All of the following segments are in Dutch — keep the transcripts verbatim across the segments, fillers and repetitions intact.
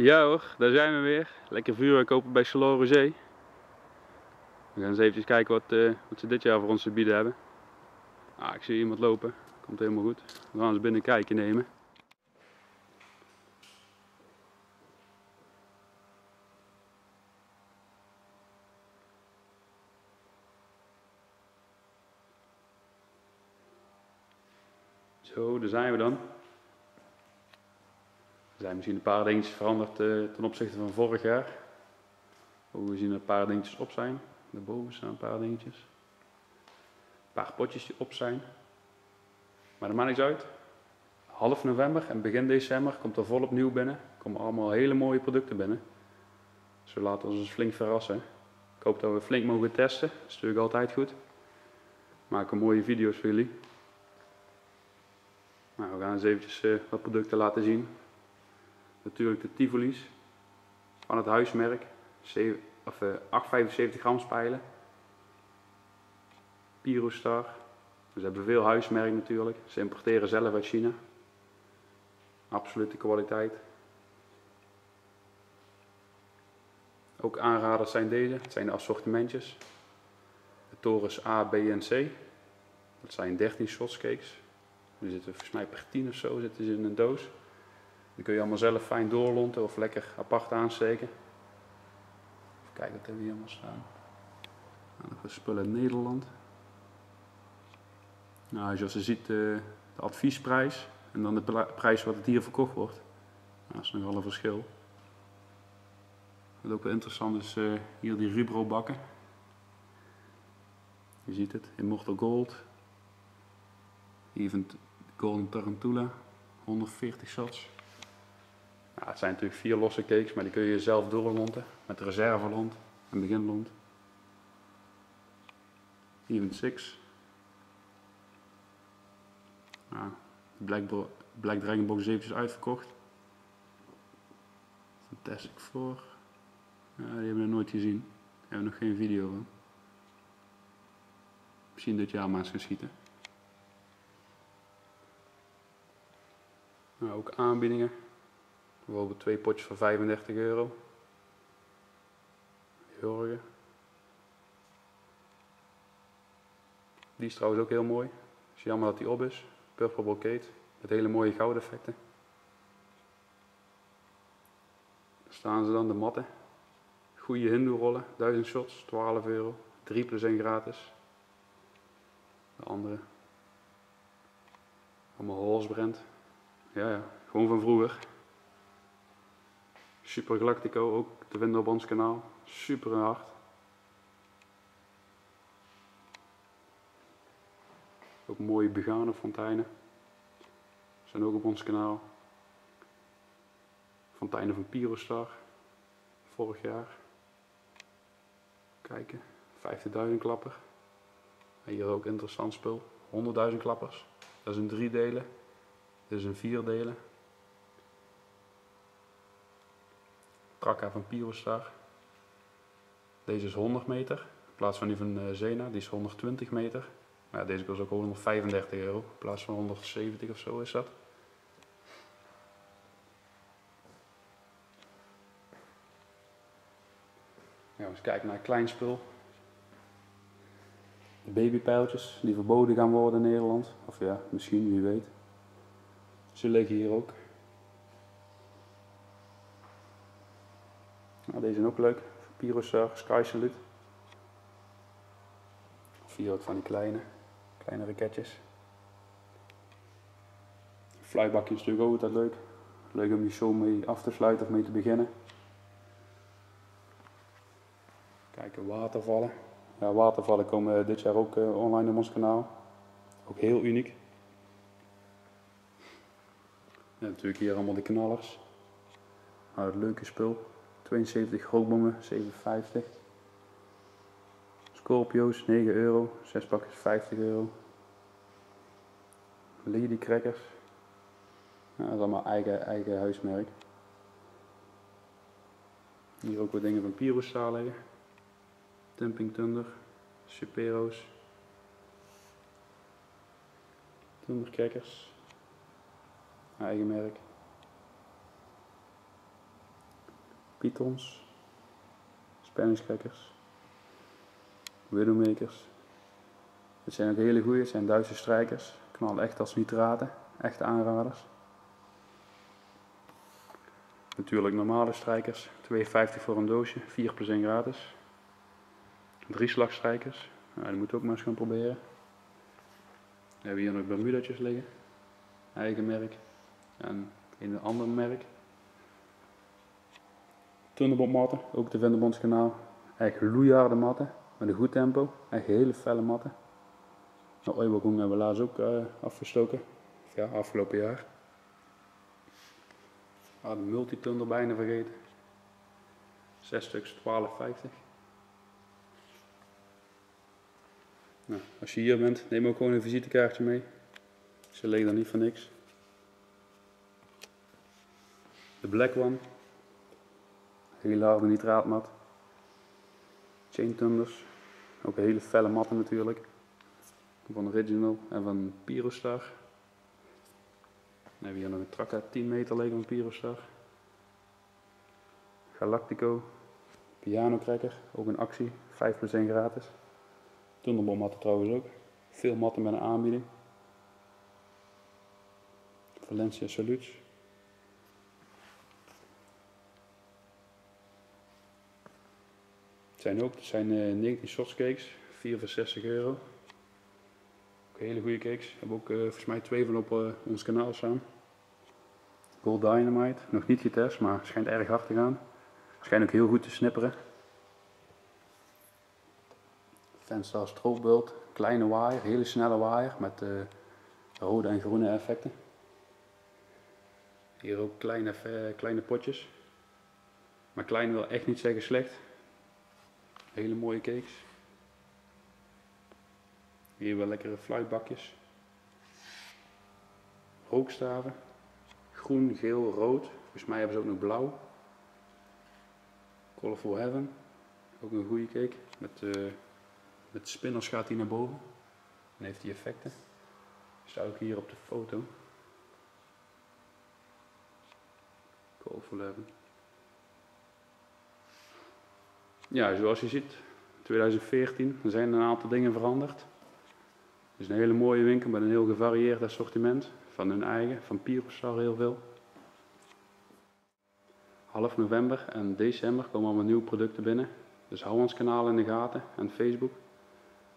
Ja hoor, daar zijn we weer. Lekker vuurwerk kopen bij Salon Roger. We gaan eens even kijken wat, uh, wat ze dit jaar voor ons te bieden hebben. Ah, ik zie iemand lopen. Komt helemaal goed. We gaan eens binnen kijken nemen. Zo, daar zijn we dan. Er zijn misschien een paar dingetjes veranderd uh, ten opzichte van vorig jaar. Oh, we zien een paar dingetjes op zijn. Daarboven staan een paar dingetjes. Een paar potjes die op zijn. Maar dat maakt niks uit. Half november en begin december komt er volop nieuw binnen. Er komen allemaal hele mooie producten binnen. Dus we laten ons flink verrassen. Ik hoop dat we flink mogen testen. Dat is natuurlijk altijd goed. We maken mooie video's voor jullie. Nou, we gaan eens eventjes uh, wat producten laten zien. Natuurlijk de Tivoli's van het huismerk, achthonderdvijfenzeventig gram spijlen, Pyrostar, ze hebben veel huismerk natuurlijk, ze importeren zelf uit China, absolute kwaliteit. Ook aanraders zijn deze, het zijn de assortimentjes, de Torens A, B en C, dat zijn dertien shortcakes, die zitten volgens mij per tien of zo zitten ze in een doos. Die kun je allemaal zelf fijn doorlonten of lekker apart aansteken. Even kijken wat hebben we hier allemaal staan. Nog wat spullen in Nederland. Nou, zoals je ziet de adviesprijs en dan de prijs wat het hier verkocht wordt. Nou, dat is nogal een verschil. Wat ook wel interessant is hier die Rubro bakken. Je ziet het, Immortal Gold. Even Golden Tarantula, honderdveertig shots. Nou, het zijn natuurlijk vier losse cakes, maar die kun je zelf doorlonten met reservelont en beginlont. Even zes. Nou, Black, Black Dragon Box eventjes uitverkocht. Fantastic Four. Nou, die hebben we nooit gezien. Daar hebben we nog geen video van. Misschien dit jaar maar eens gaan schieten. Nou, ook aanbiedingen. Bijvoorbeeld twee potjes voor vijfendertig euro. Jorgen. Die is trouwens ook heel mooi. Het is jammer dat die op is. Purple brocade. Met hele mooie gouden effecten. Daar staan ze dan, de matten. Goede hindoe rollen. duizend shots, twaalf euro. drie plus één gratis. De andere. Allemaal horsebrand. Ja, ja. Gewoon van vroeger. Super Galactico, ook te vinden op ons kanaal. Super hard. Ook mooie begane fonteinen. Zijn ook op ons kanaal. Fonteinen van Pyrostar. Vorig jaar. Kijken. vijftigduizend klapper. En hier ook interessant spul. honderdduizend klappers. Dat is een drie delen. Dit is een vier delen. Krakka van Pyrostar. Deze is honderd meter. In plaats van die van Zena, die is honderdtwintig meter. Maar ja, deze kost ook honderdvijfendertig euro. In plaats van honderdzeventig of zo is dat. Ja, eens kijken naar klein spul. Babypijltjes die verboden gaan worden in Nederland. Of ja, misschien, wie weet. Ze liggen hier ook. Nou, deze zijn ook leuk. Pyrostar, Sky Salute. Of hier ook van die kleine, kleine raketjes. Flybakje is natuurlijk ook altijd leuk. Leuk om je zo mee af te sluiten of mee te beginnen. Kijken, watervallen. Ja, watervallen komen dit jaar ook online op ons kanaal. Ook heel uniek. Ja, natuurlijk hier allemaal de knallers. Nou, het leuke spul. tweeënzeventig grootbommen, zevenenvijftig. Scorpio's, negen euro. zes pakjes, vijftig euro. Lady crackers. Nou, dat is allemaal eigen, eigen huismerk. Hier ook wat dingen van Pyrostar liggen. Temping Thunder. Supero's. Thunder crackers. Eigen merk. Pitons, Spanish Crackers, Widowmakers. Het zijn ook hele goeie, het zijn Duitse strijkers, knallen echt als nitraten, echt aanraders. Natuurlijk normale strijkers, twee vijftig voor een doosje, vier plus één gratis. Drie slagstrijkers, nou, die moet ook maar eens gaan proberen. We hebben hier nog Bermudetjes liggen, eigen merk en een ander merk. Tunderbondmatten, ook te vinden op ons kanaal. Echt loeiharde matten, met een goed tempo, echt hele felle matten. Nou, Oiwagong hebben we laatst ook uh, afgestoken, ja, afgelopen jaar. Ah, de multitunder bijna vergeten. Zes stuks, twaalf vijftig. Nou, als je hier bent, neem ook gewoon een visitekaartje mee. Ze liggen daar niet voor niks. De Black One. Hele harde nitraatmat. Chain thunders. Ook hele felle matten natuurlijk. Van Original en van Pyrostar. Dan hebben we hier nog een trakka tien meter liggen van Pyrostar. Galactico. Piano Cracker, ook een actie. vijf plus één gratis. Tunderbondmatten trouwens ook. Veel matten met een aanbieding. Valencia Salutes. Het zijn ook, het zijn negentien shots cakes, vier voor zestig euro. Ook hele goede cakes, hebben ook uh, volgens mij twee van op uh, ons kanaal staan. Gold Dynamite, nog niet getest, maar schijnt erg hard te gaan. Schijnt ook heel goed te snipperen. Fanstar Stroopbult, kleine waaier, hele snelle waaier met uh, rode en groene effecten. Hier ook kleine, uh, kleine potjes. Maar klein wil echt niet zeggen slecht. Hele mooie cakes. Hier wel lekkere flybakjes. Rookstaven. Groen, geel, rood. Volgens mij hebben ze ook nog blauw. Colorful Heaven. Ook een goede cake. Met, uh, met spinners gaat hij naar boven. En heeft die effecten. Staat ook hier op de foto. Colorful Heaven. Ja, zoals je ziet, tweeduizend veertien, er zijn een aantal dingen veranderd. Het is een hele mooie winkel met een heel gevarieerd assortiment. Van hun eigen, van Pyrostar heel veel. Half november en december komen allemaal nieuwe producten binnen. Dus hou ons kanaal in de gaten en Facebook.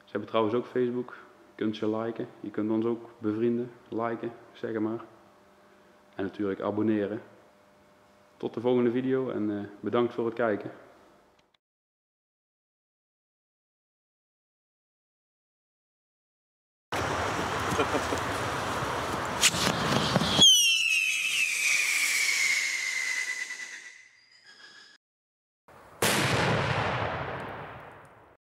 Ze hebben trouwens ook Facebook. Je kunt ze liken, je kunt ons ook bevrienden, liken, zeg maar. En natuurlijk abonneren. Tot de volgende video en bedankt voor het kijken. Ha, ha, ha.